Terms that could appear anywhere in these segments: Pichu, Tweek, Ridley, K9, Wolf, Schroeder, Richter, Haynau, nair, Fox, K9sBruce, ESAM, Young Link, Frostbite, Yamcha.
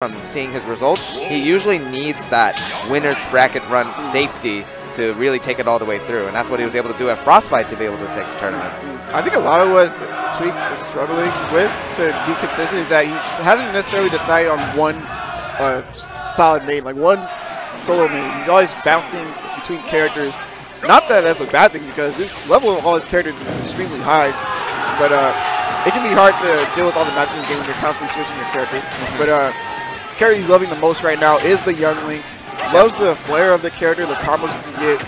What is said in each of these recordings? from seeing his results. He usually needs that winner's bracket run safety to really take it all the way through, and that's what he was able to do at Frostbite to be able to take the tournament. I think a lot of what Tweek is struggling with to be consistent is that he hasn't necessarily decided on one solid main, like one solo main. He's always bouncing between characters. Not that that's a bad thing, because this level of all his characters is extremely high, but it can be hard to deal with all the matchmaking games that are constantly switching your character. But character he's loving the most right now is the Young Link. Loves the flair of the character, the combos you can get,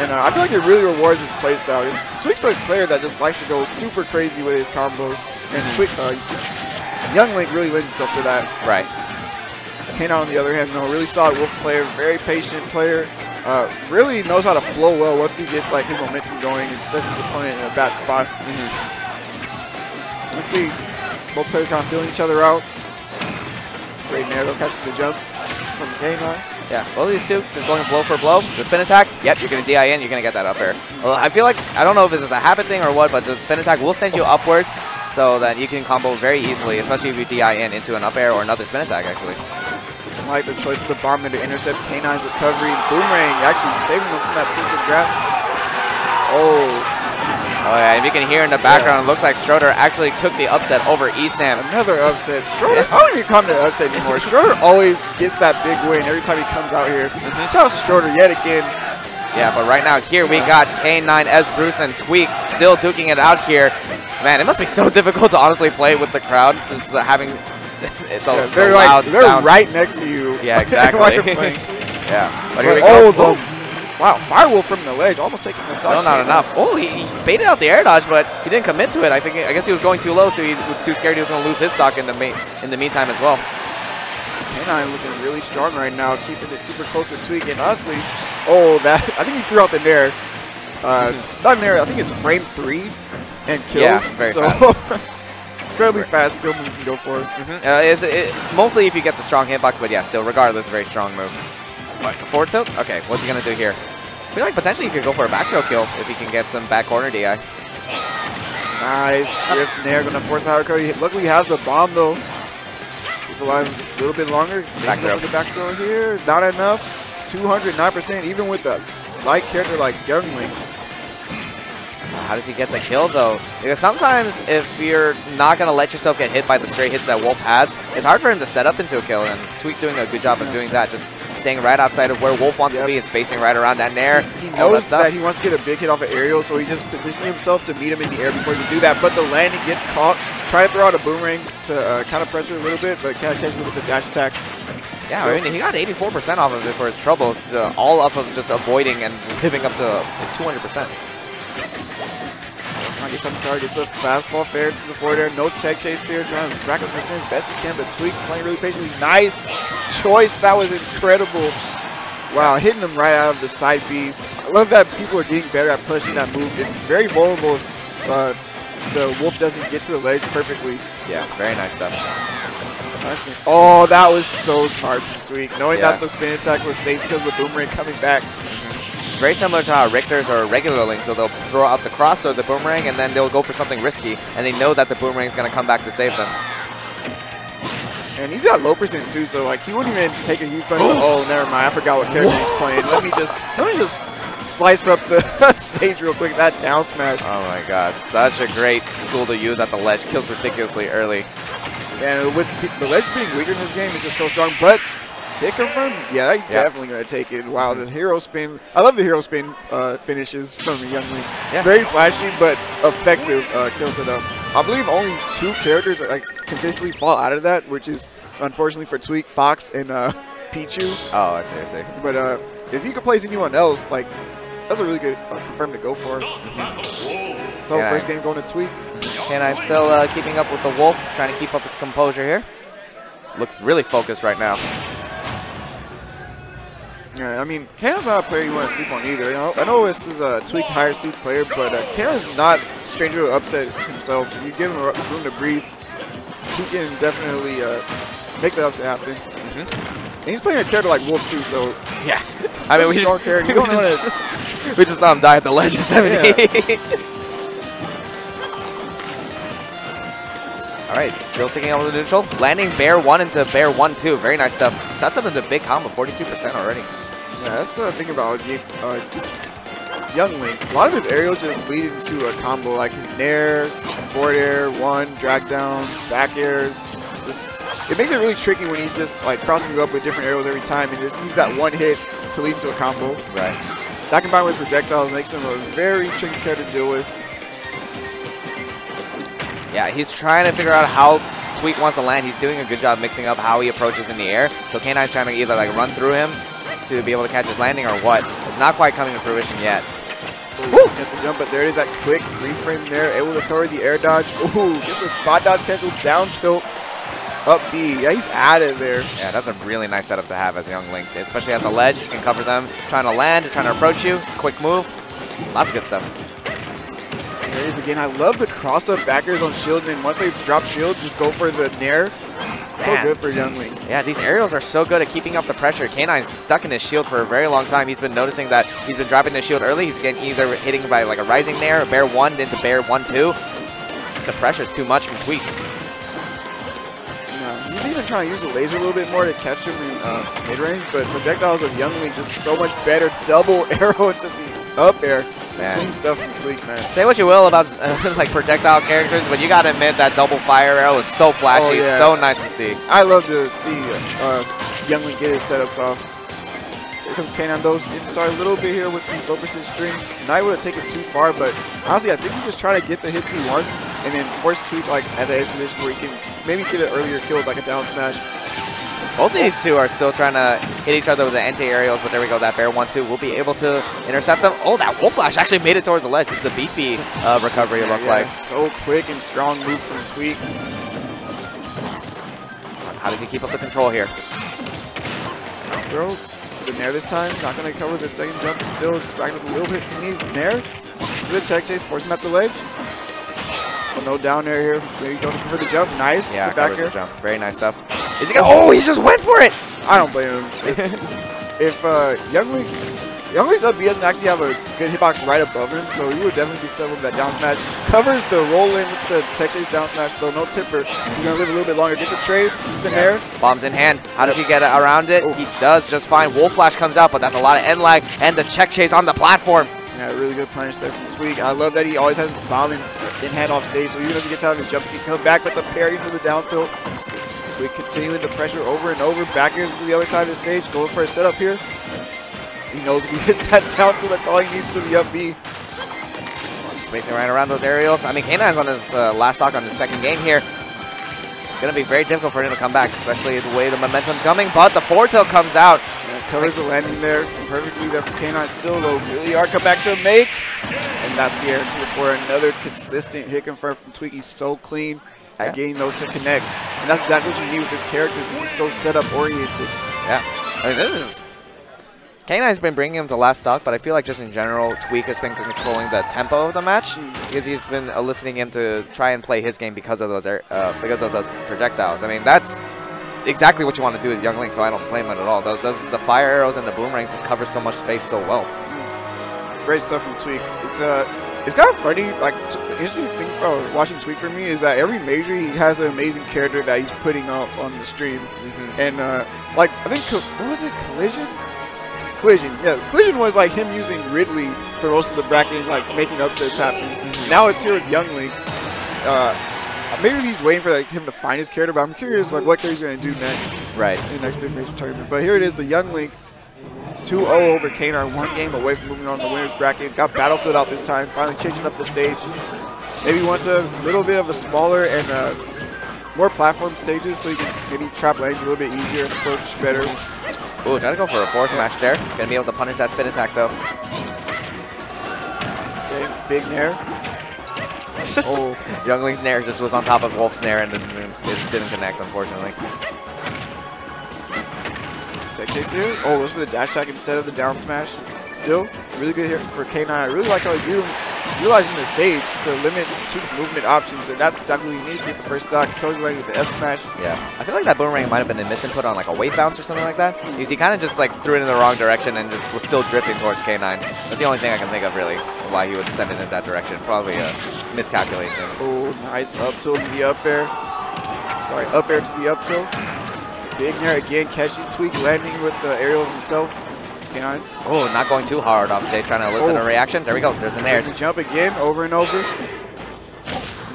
and I feel like it really rewards his playstyle. Tweek's like a player that just likes to go super crazy with his combos, and Tweek, Young Link really lends himself to that. Right. Haynau, on the other hand, though, really solid Wolf player, very patient player. Really knows how to flow well once he gets like his momentum going and sets his opponent in a bad spot. Let's see, both players kind of feeling each other out. Great narrow catching the jump from K9. Yeah, both of these two just going blow for blow. The spin attack, yep, you're going to DI in, you're going to get that up air. Well, I feel like, I don't know if this is a habit thing or what, but the spin attack will send you upwards so that you can combo very easily, especially if you DI in into an up air or another spin attack, actually. Like the choice of the bomb to intercept K9's recovery. Boomerang actually saving him from that potential grab. Oh yeah, and you can hear in the background, it looks like Schroeder actually took the upset over ESAM. Another upset. Schroeder, I don't even comment on the upset anymore. Schroeder always gets that big win every time he comes out here. Shout out Schroeder yet again. Yeah, but right now here we got K9sBruce and Tweek still duking it out here. Man, it must be so difficult to honestly play with the crowd, just having... It's all very loud. Like, they're right next to you. Yeah, exactly. Yeah. But here we go. Wow, firewall from the ledge, almost taking the side. Still not enough. Oh, he baited out the air dodge, but he didn't commit to it. I guess he was going too low, so he was too scared he was going to lose his stock in the meantime as well. K9 looking really strong right now, keeping it super close with Tweek. And honestly, I think he threw out the nair. Not nair. I think it's frame 3 and kills. Yeah, very fast. Incredibly fast, good move you can go for. Mostly if you get the strong hitbox, but yeah, still, regardless, very strong move. What, forward tilt? Okay, what's he going to do here? I feel like potentially he could go for a back throw kill if he can get some back corner DI. Nice. Drift there, going to force the high recovery. Luckily, he has the bomb, though. Keep alive just a little bit longer. Back throw. The back throw here. Not enough. 209%, even with a light character like Young Link. How does he get the kill, though? Because sometimes if you're not going to let yourself get hit by the straight hits that Wolf has, it's hard for him to set up into a kill, and Tweek doing a good job of doing that, just staying right outside of where Wolf wants to be and spacing right around that nair. He knows that he wants to get a big hit off of aerial, so he just positioning himself to meet him in the air before he can do that, but the landing gets caught. Try to throw out a boomerang to counter pressure a little bit, but can't catch him with the dash attack. Yeah, I mean, he got 84% off of it for his troubles, all up of just avoiding and living up to 200%. Trying to get some targets, the fastball fair to the forward air. No tech chase here, trying to rack up percent as best he can, but Tweek playing really patiently. Nice choice, that was incredible. Wow, hitting him right out of the side B. I love that people are getting better at pushing that move. It's very vulnerable if the Wolf doesn't get to the ledge perfectly. Yeah, very nice stuff. Oh, that was so smart from Tweek, knowing that the spin attack was safe because of the boomerang coming back. Very similar to how Richters are regular Link, so they'll throw out the cross or the boomerang, and then they'll go for something risky, and they know that the boomerang is going to come back to save them. And he's got low percent too, so like he wouldn't even take a huge punch. Oh, never mind, I forgot what character he's playing. Let me just slice up the stage real quick. That down smash. Oh my God, such a great tool to use at the ledge. Kills ridiculously early. And with the ledge being weaker in this game, it's just so strong, but. Pick him from? Yeah, he's definitely going to take it. Wow, the hero spin. I love the hero spin finishes from the Young Link. Yeah. Very flashy, but effective. Kills it up. I believe only two characters like, consistently fall out of that, which is, unfortunately for Tweek, Fox and Pichu. Oh, I see. But if you could place anyone else, like, that's a really good confirm to go for. So, first game going to Tweek. K9 still keeping up with the Wolf, trying to keep up his composure here. Looks really focused right now. Yeah, I mean, K9's not a player you want to sleep on either. You know? I know this is a Tweek higher seed player, but K9's not a stranger to upset himself. If you give him room to breathe, he can definitely make the upset happen. And he's playing a character like Wolf too, so yeah. I mean, we just saw him die at the ledge at 70. Yeah. Alright, still sticking out with the neutral. Landing bear 1 into bear 1-2. Very nice stuff. Sets up into big combo, 42% already. Yeah, that's the thing about Young Link. A lot of his aerials just lead into a combo, like his nair, forward air, one, drag down, back airs. Just, it makes it really tricky when he's just like crossing you up with different aerials every time and just use that one hit to lead into a combo. Right. That combined with projectiles makes him a very tricky character to deal with. Yeah, he's trying to figure out how Tweek wants to land. He's doing a good job mixing up how he approaches in the air. So K9's trying to either like run through him to be able to catch his landing or what. It's not quite coming to fruition yet. Ooh, cancel jump, but there it is, that quick reframe there. Able to cover the air dodge. Ooh, just a spot dodge cancel, down tilt, up B. Yeah, he's out of there. Yeah, that's a really nice setup to have as Young Link, especially at the ledge. You can cover them, trying to land, trying to approach you. It's a quick move. Lots of good stuff. There is again. I love the cross-up backers on shield, and then once they drop shields, just go for the nair. So good for Young Link. Yeah, these aerials are so good at keeping up the pressure. K9's stuck in his shield for a very long time. He's been noticing that he's been dropping the shield early. He's getting either hitting by like a rising nair, a bear 1 into bear 1-2. The pressure is too much from Tweek. Yeah, he's even trying to use the laser a little bit more to catch him in mid-range, but projectiles of Young Link just so much better. Double arrow into the up air. Clean stuff from Tweek, man. Say what you will about like projectile characters, but you gotta admit that double fire arrow is so flashy, so nice to see. I love to see Young Link get his setups off. Here comes K9 though, start a little bit here with these low percent strings. Not able to take it too far, but honestly, I think he's just trying to get the hits he wants, and then force Tweek like at the edge position where he can maybe get an earlier kill with like a down smash. Both of these two are still trying to hit each other with the anti-aerials, but there we go, that bear 1-2 will be able to intercept them. Oh, that wolf flash actually made it towards the ledge. The beefy recovery looked like. So quick and strong move from Tweek. How does he keep up the control here? Throw to the nair this time. Not going to cover the second jump. Still just backing up a little bit to knees. Nair. Good tech chase. Force him at the ledge. No down air here. Maybe going for the jump. Nice. Yeah, back here. Jump. Very nice stuff. Is he gonna? Oh, he just went for it. I don't blame him. If Young Link's up, he doesn't actually have a good hitbox right above him, so he would definitely be stuck with that down smash. Covers the roll in with the tech chase down smash, though no tipper. He's gonna live a little bit longer. Gets a trade. The nair. Bombs in hand. How does he get around it? Oh. He does just fine. Wolf flash comes out, but that's a lot of end lag and the check chase on the platform. Yeah, really good punish there from Tweek. I love that he always has his bomb in hand off stage, so even if he gets out of his jump, he comes back with the parry to the down tilt. Tweek continuing the pressure over and over. Back airs to the other side of the stage, going for a setup here. He knows if he hits that down tilt, that's all he needs to the up B. Spacing right around those aerials. I mean, K9's on his last stock on his second game here. It's going to be very difficult for him to come back, especially the way the momentum's coming, but the forward tilt comes out. Covers the landing there perfectly there from K9 still, though really hard come back to a make. And that's the air to the floor. Another consistent hit confirmed from Tweek. He's so clean at getting those to connect. And that's exactly what you need with his characters. He's just so setup oriented. Yeah. I mean, this is... K9's been bringing him to last stock, but I feel like just in general, Tweek has been controlling the tempo of the match because he's been eliciting him to try and play his game because of those projectiles. I mean, that's... exactly what you want to do is Young Link, so I don't blame it at all. The fire arrows and the boomerangs just cover so much space so well. Great stuff from Tweek. It's kind of funny, like, the interesting thing about watching Tweek for me is that every major he has an amazing character that he's putting up on the stream. And, like, I think, what was it, Collision? Collision, yeah. Collision was, like, him using Ridley for most of the bracketing, like, making up this happen. Now it's here with Young Link. Maybe he's waiting for like, him to find his character, but I'm curious like what character he's going to do next. Right. In the next big major tournament. But here it is, the Young Link 2-0 over K9, one game away from moving on the winner's bracket. Got Battlefield out this time, finally changing up the stage. Maybe wants a little bit of a smaller and more platform stages so he can maybe trap lanes a little bit easier and approach better. Ooh, trying to go for a fourth match there. Going to be able to punish that spin attack though. Okay, big nair. Oh, Young Link's nair just was on top of Wolf's nair and it didn't connect, unfortunately. Tech chase here. Oh, goes for the dash attack instead of the down smash. Still, really good here for K9. I really like how he's utilizing the stage to limit Tweek's movement options, and that's exactly what he needs to get the first stock. Cozy landing with the F smash. Yeah, I feel like that boomerang might have been a misinput on like a wave bounce or something like that. Because he kind of just like threw it in the wrong direction and just was still drifting towards K9. That's the only thing I can think of really why he would send it in that direction. Probably a miscalculation. Oh, nice up tilt in the up air. Sorry, up air to the up tilt. Big there again, catching Tweek, landing with the aerial himself. K9. Oh, not going too hard off stage, trying to elicit a reaction. There we go, there's an air. Jump again, over and over.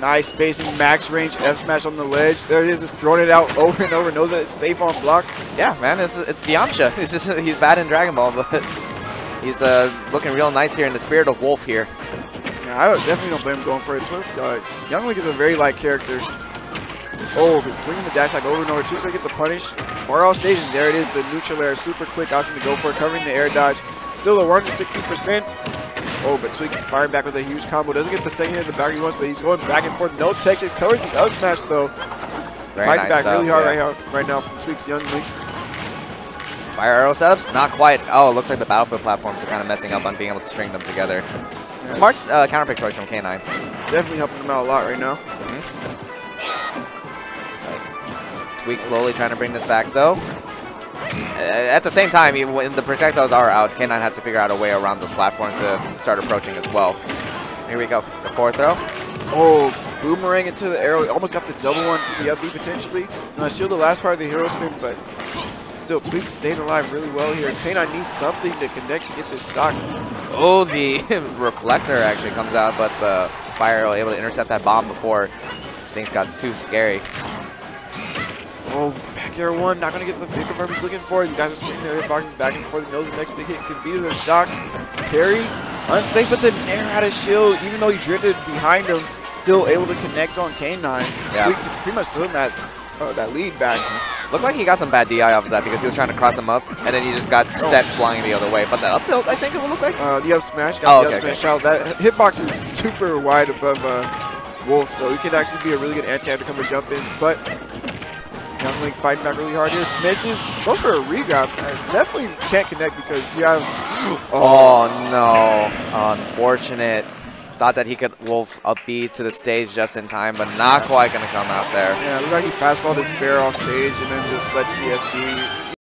Nice spacing, max range, F smash on the ledge. There it is, just throwing it out over and over, knows that it's safe on block. Yeah, man, it's Yamcha. He's bad in Dragon Ball, but he's looking real nice here in the spirit of Wolf here. I definitely don't blame him going for a Swift. Young Link is a very light character. Oh, but swinging the dash like over and over. 2 seconds to get the punish. Far off stage, and there it is. The neutral air, super quick option to go for, covering the air dodge. Still a run to 60%. Oh, but Tweek firing back with a huge combo. Doesn't get the second hit in the back he wants, but he's going back and forth. No tech, just covers the up smash though. Fighting back really hard right now from Tweek's Young Link. Fire arrow setups, not quite. Oh, it looks like the battlefield platforms are kind of messing up on being able to string them together. Smart counterpick choice from K9. Definitely helping him out a lot right now. Mm-hmm. Tweek slowly trying to bring this back though. At the same time, even when the projectiles are out, K9 has to figure out a way around those platforms to start approaching as well. Here we go. The forward throw. Oh, boomerang into the arrow. Almost got the double one to the up B potentially. Shield the last part of the hero spin, but still, Tweek stayed alive really well here. K9 needs something to connect to get this stock. Oh, the reflector actually comes out, but the fire arrow able to intercept that bomb before things got too scary. Oh, back air one, not going to get the big confirm he's looking for. The guys are swinging their hitboxes back and forth. He knows the next big hit could be to the stock. Parry, unsafe, but the nair out of shield. Even though he drifted behind him, still able to connect on K9. Yeah. Tweek pretty much took that lead back. Looked like he got some bad DI off of that because he was trying to cross him up, and then he just got set flying the other way. But the up tilt, I think it would look like? The up smash. Got the up smash out. That hitbox is super wide above Wolf, so he could actually be a really good anti-undercover jump in. But Young Link fighting back really hard here. Misses. Go for a regrab. Definitely can't connect because you have... Oh, no. Unfortunate. Thought that he could Wolf up B to the stage just in time, but not quite going to come out there. Yeah, look like he fastballed his fair off stage and then just let the SD